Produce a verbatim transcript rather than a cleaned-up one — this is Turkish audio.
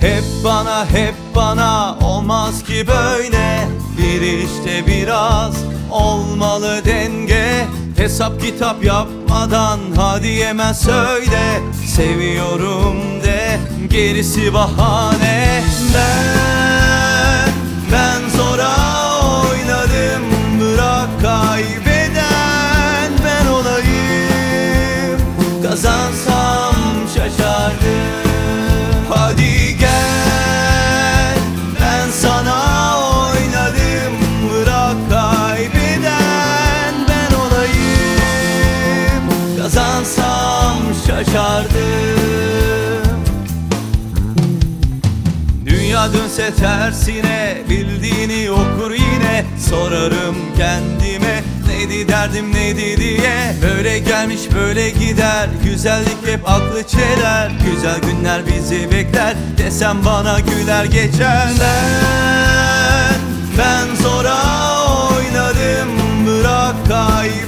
Hep bana hep bana olmaz ki böyle. Bir işte biraz olmalı denge. Hesap kitap yapmadan hadi hemen söyle. Seviyorum de gerisi bahane. Ben, ben zora oynadım. Bırak kaybeden ben olayım. Kazansam şaşardım. Hadi gel, ben sana oynadım. Bırak kaybeden ben olayım. Kazansam şaşardım. Dünya dönse tersine bildiğini okur yine. Sorarım kendime neydi derdim neydi diye. Böyle gelmiş böyle gider, güzellik hep aklı çeler. Güzel günler bizi bekler, desem bana güler geçer. Ben, ben zora oynadım, bırak kaybı.